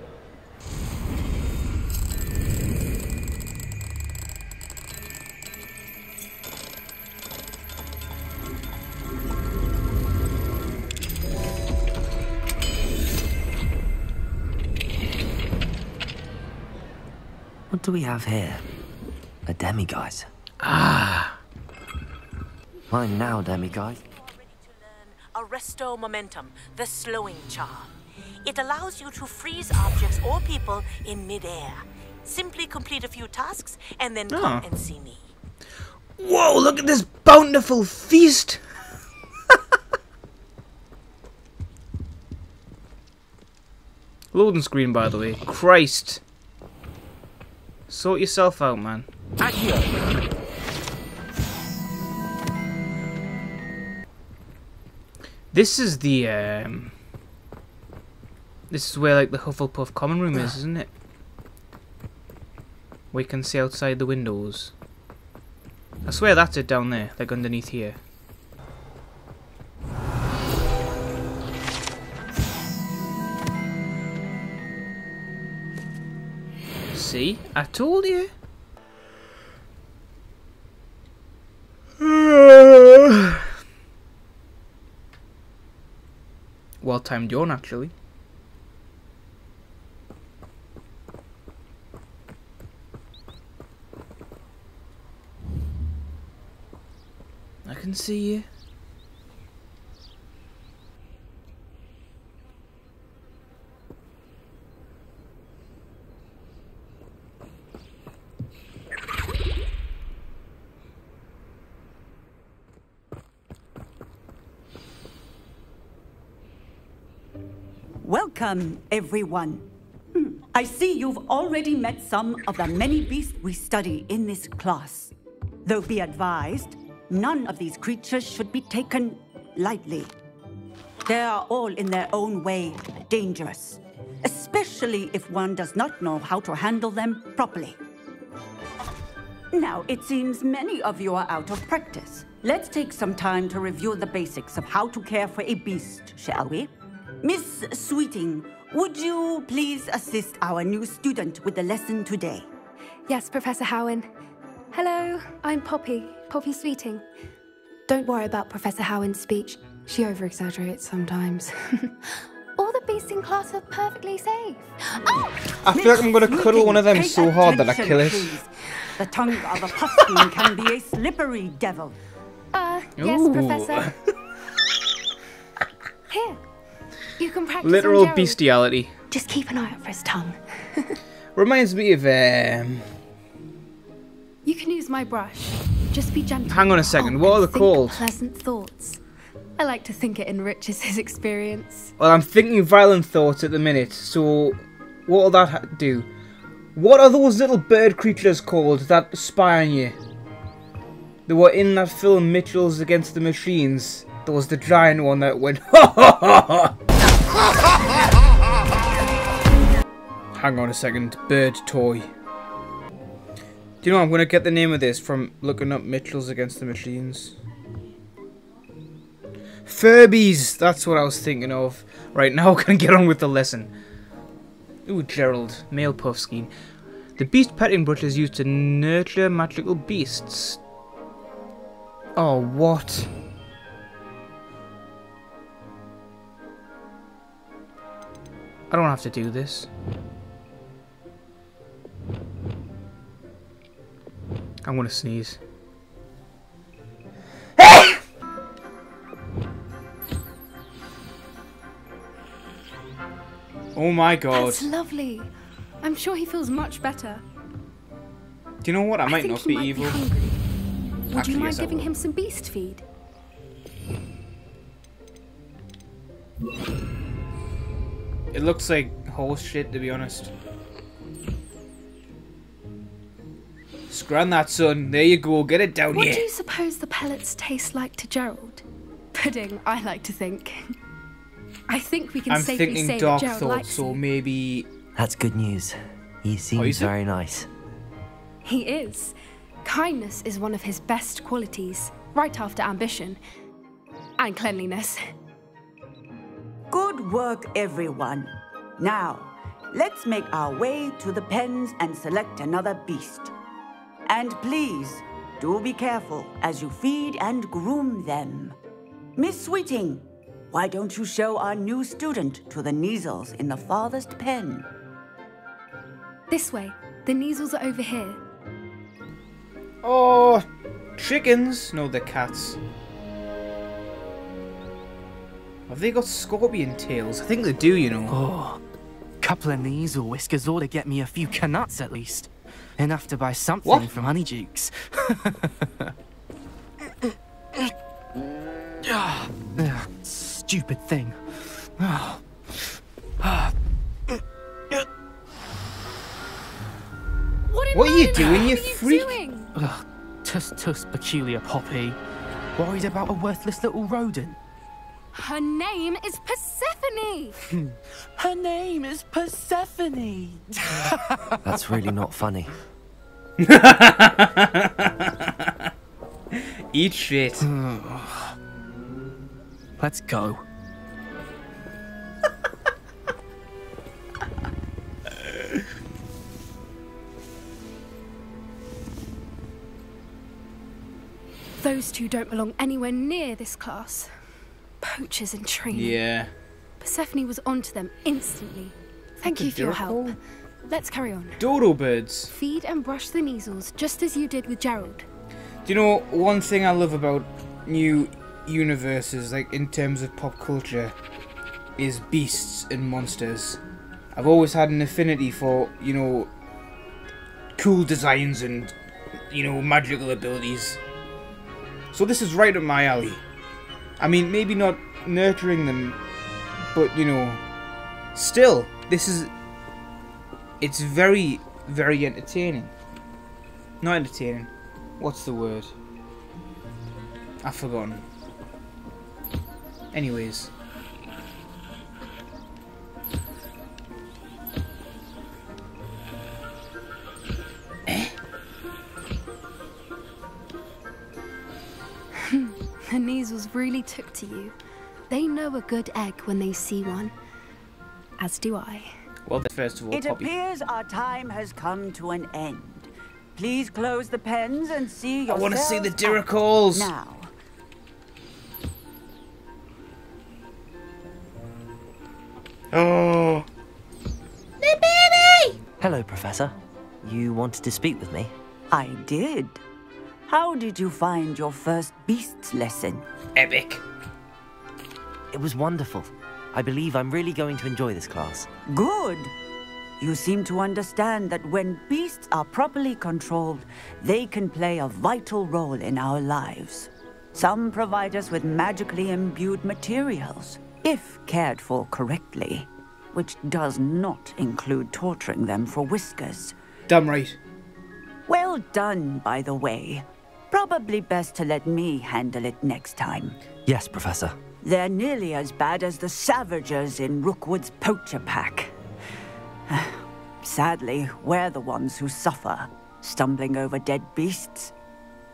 What do we have here? A demiguise. Ah. Mine now, demiguise. Arresto momentum, the slowing charm. It allows you to freeze objects or people in midair. Simply complete a few tasks and then come and see me. Whoa, look at this bountiful feast! Loading screen, by the way. Christ. Sort yourself out, man. Accio. This is the, this is where, like, the Hufflepuff common room is, isn't it? We can see outside the windows. I swear that's it down there, like underneath here. See? I told you! Well-timed yawn, actually. I can see you. Welcome, everyone. I see you've already met some of the many beasts we study in this class. Though be advised, none of these creatures should be taken lightly. They are all in their own way dangerous, especially if one does not know how to handle them properly. Now, it seems many of you are out of practice. Let's take some time to review the basics of how to care for a beast, shall we? Miss Sweeting, would you please assist our new student with the lesson today? Yes, Professor Howen. Hello, I'm Poppy, Poppy Sweeting. Don't worry about Professor Howen's speech. She over-exaggerates sometimes. All the beasts in class are perfectly safe. Oh! I feel like I'm going to cuddle one of them so hard that I kill it. Please. The tongue of a puffkin can be a slippery devil. Yes, ooh. Professor. Here. You can practice literal bestiality. Just keep an eye out for his tongue. Reminds me of You can use my brush. Just be gentle. Hang on a second. What are the calls? Pleasant thoughts. I like to think it enriches his experience. Well, I'm thinking violent thoughts at the minute. So, what'll that do? What are those little bird creatures called that spy on you? They were in that film Mitchell's Against the Machines. There was the giant one that went ha ha ha ha. Hang on a second, bird toy. Do you know, I'm going to get the name of this from looking up Mitchell's Against the Machines. Furbies, that's what I was thinking of. Right, now I can get on with the lesson. Ooh, Gerald, male puff skein. The beast petting brush is used to nurture magical beasts. Oh, what? I don't have to do this. I'm gonna sneeze. Oh my god. That's lovely. I'm sure he feels much better. Do you know what? I might not be evil. Would you mind giving him some beast feed? It looks like horse shit, to be honest. Scran that, son. There you go. Get it down here. What do you suppose the pellets taste like to Gerald? Pudding, I like to think. I think we can safely say that Gerald likes it. I'm thinking dark thoughts, or maybe... That's good news. He seems very nice. He is. Kindness is one of his best qualities, right after ambition. And cleanliness. Good work, everyone. Now, let's make our way to the pens and select another beast. And please, do be careful as you feed and groom them. Miss Sweeting, why don't you show our new student to the Neasels in the farthest pen? This way. The Neasels are over here. Oh, chickens! No, they're cats. Have they got scorpion tails? I think they do, you know. Oh, couple of Neasel whiskers ought to get me a few canuts at least. Enough to buy something from Honeydukes. Stupid thing. What are you doing, you freak? Tus peculiar Poppy. Worried about a worthless little rodent. Her name is Persephone. Her name is Persephone. That's really not funny. Eat shit. Let's go. Those two don't belong anywhere near this class. Poachers in training. Yeah. Persephone was onto them instantly. Thank you for your help. Let's carry on. Dodo birds. Feed and brush the Neasels just as you did with Gerald. Do you know one thing I love about new universes, like in terms of pop culture, is beasts and monsters. I've always had an affinity for, you know, cool designs and, you know, magical abilities. So this is right up my alley. I mean, maybe not nurturing them, but, you know, still, this is... It's very, very entertaining. Not entertaining. What's the word? I've forgotten. Anyways. The Neasels really took to you. They know a good egg when they see one. As do I. Well, first of all, it appears our time has come to an end. Please close the pens and see yourselves. I want to see the diracles now. Oh. The baby! Hello, Professor. You wanted to speak with me? I did. How did you find your first beasts lesson? Epic. It was wonderful. I believe I'm really going to enjoy this class. Good. You seem to understand that when beasts are properly controlled, they can play a vital role in our lives. Some provide us with magically imbued materials, if cared for correctly, which does not include torturing them for whiskers. Damn right. Well done, by the way. Probably best to let me handle it next time. Yes, Professor. They're nearly as bad as the Savagers in Rookwood's poacher pack. Sadly, we're the ones who suffer, stumbling over dead beasts.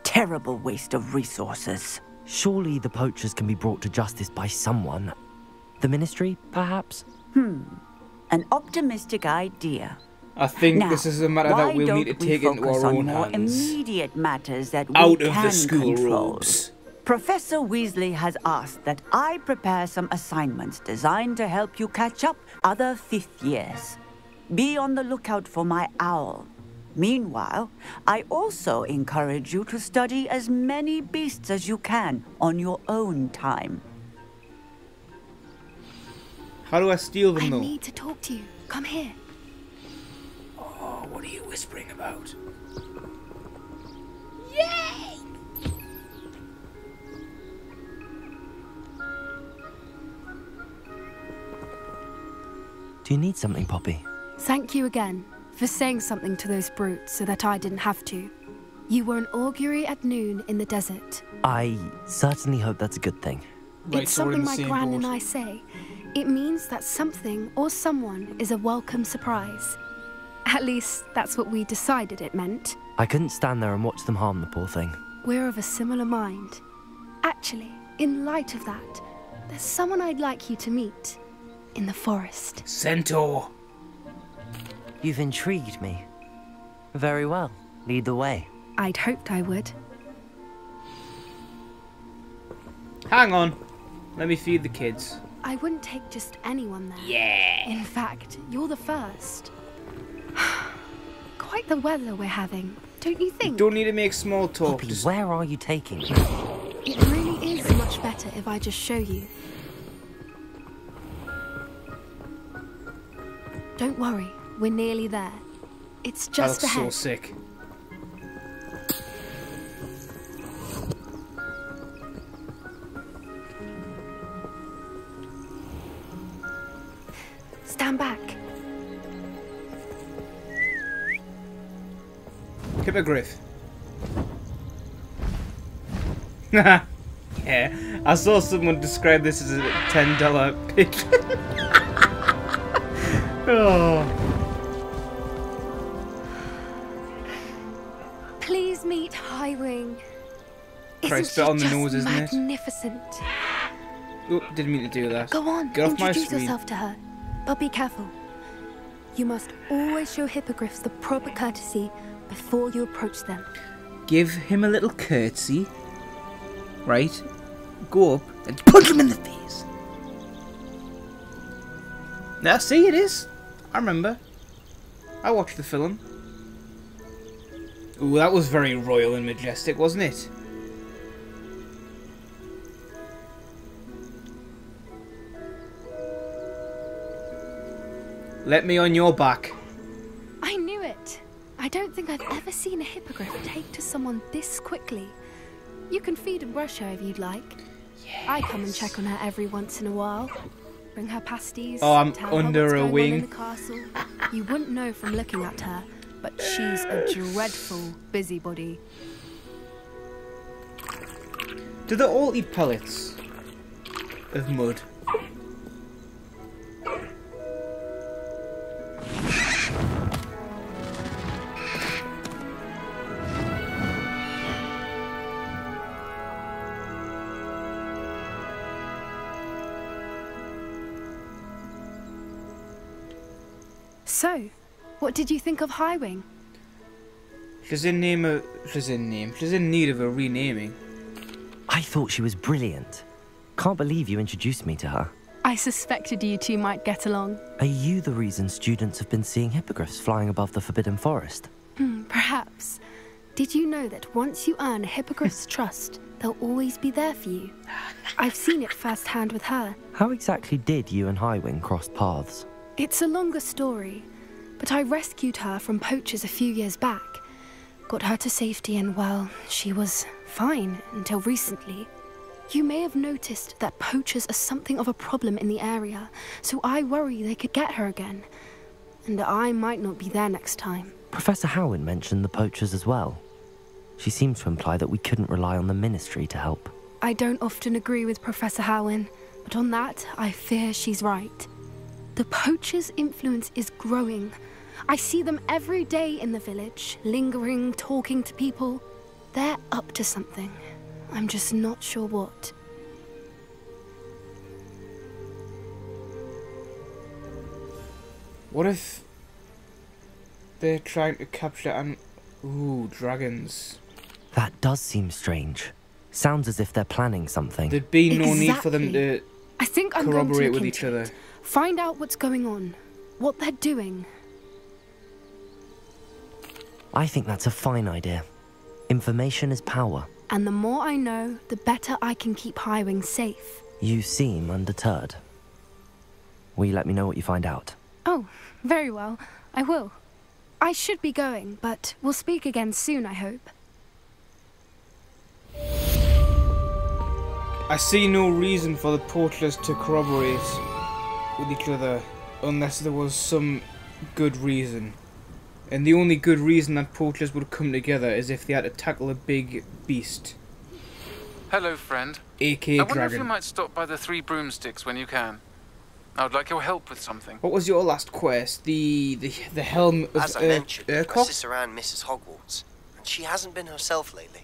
Terrible waste of resources. Surely the poachers can be brought to justice by someone. The Ministry, perhaps? An optimistic idea. I think now, this is a matter that we'll need to take into our own hands. Immediate matters that we out of the school robes. Professor Weasley has asked that I prepare some assignments designed to help you catch up other fifth years. Be on the lookout for my owl. Meanwhile, I also encourage you to study as many beasts as you can on your own time. How do I steal them though? I need to talk to you. Come here. Oh, what are you whispering about? Yay! Do you need something, Poppy? Thank you again for saying something to those brutes so that I didn't have to. You were an augury at noon in the desert. I certainly hope that's a good thing. Right, it's something my gran and I say. It means that something or someone is a welcome surprise. At least, that's what we decided it meant. I couldn't stand there and watch them harm the poor thing. We're of a similar mind. Actually, in light of that, there's someone I'd like you to meet. In the forest. Centaur! You've intrigued me. Very well. Lead the way. I'd hoped I would. Hang on. Let me feed the kids. I wouldn't take just anyone there. Yeah! In fact, you're the first. Quite the weather we're having, don't you think? You don't need to make small talk. Poppy, where are you taking me? It really is much better if I just show you. Don't worry, we're nearly there. It's just ahead. I look so sick. Stand back. Hippogriff. Yeah, I saw someone describe this as a $10 pitch. Oh. Please meet Highwing. Christ, bit on the nose, isn't it? Magnificent. Oh, didn't mean to do that. Go on, get off my screen. Introduce yourself to her, but be careful. You must always show hippogriffs the proper courtesy before you approach them. Give him a little curtsy, right? Go up and punch him in the face. Now, see, it is. I remember. I watched the film. Ooh, that was very royal and majestic, wasn't it? Let me on your back. I knew it. I don't think I've ever seen a hippogriff take to someone this quickly. You can feed and brush her if you'd like. Yes. I come and check on her every once in a while. Bring her pasties. Oh, I'm under a wing. You wouldn't know from looking at her, but she's a dreadful busybody. Do they all eat pellets of mud? So, what did you think of Highwing? She's in need of a renaming. I thought she was brilliant. Can't believe you introduced me to her. I suspected you two might get along. Are you the reason students have been seeing hippogriffs flying above the Forbidden Forest? Perhaps. Did you know that once you earn a hippogriff's trust, they'll always be there for you? I've seen it firsthand with her. How exactly did you and Highwing cross paths? It's a longer story, but I rescued her from poachers a few years back. Got her to safety and, well, she was fine until recently. You may have noticed that poachers are something of a problem in the area, so I worry they could get her again. And I might not be there next time. Professor Howen mentioned the poachers as well. She seems to imply that we couldn't rely on the ministry to help. I don't often agree with Professor Howen, but on that, I fear she's right. The poachers' influence is growing. I see them every day in the village, lingering, talking to people. They're up to something. I'm just not sure what. What if they're trying to capture an... Ooh, dragons. That does seem strange. Sounds as if they're planning something. There'd be no need for them to corroborate with each other. Find out what's going on, what they're doing. I think that's a fine idea. Information is power. And the more I know, the better I can keep Highwing safe. You seem undeterred. Will you let me know what you find out? Oh, very well. I will. I should be going, but we'll speak again soon, I hope. I see no reason for the porters to corroborate with each other, unless there was some good reason. And the only good reason that porters would come together is if they had to tackle a big beast. Hello, friend. A.K. Dragon. I wonder if you might stop by the Three Broomsticks when you can. I would like your help with something. What was your last quest? The Helm of Urquhart? As I mentioned, my sister Anne misses Hogwarts, and she hasn't been herself lately.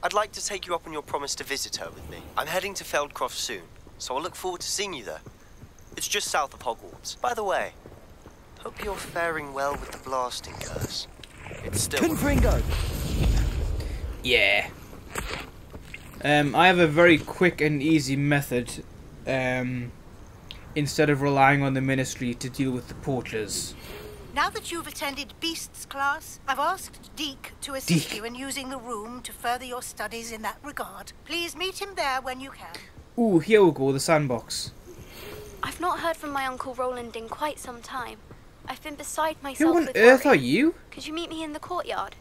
I'd like to take you up on your promise to visit her with me. I'm heading to Feldcroft soon, so I'll look forward to seeing you there. It's just south of Hogwarts. By the way, hope you're faring well with the blasting curse. It's still... Confringo! Yeah. I have a very quick and easy method, instead of relying on the ministry to deal with the porters. Now that you've attended Beast's class, I've asked Deke to assist you in using the room to further your studies in that regard. Please meet him there when you can. Ooh, here we go, the sandbox. I've not heard from my Uncle Roland in quite some time. I've been beside myself with worry. Who on earth are you? Could you meet me in the courtyard?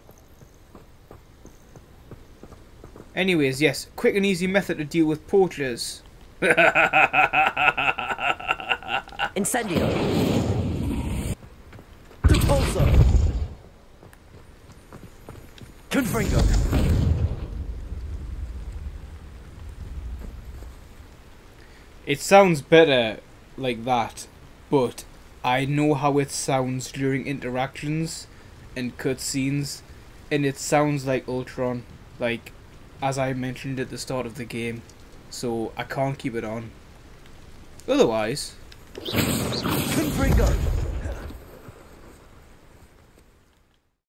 Anyways, yes, quick and easy method to deal with porters. Incendio. Repulso. Confringo. It sounds better like that, but I know how it sounds during interactions and cutscenes, and it sounds like Ultron, like as I mentioned at the start of the game, so I can't keep it on. Otherwise... Confringo!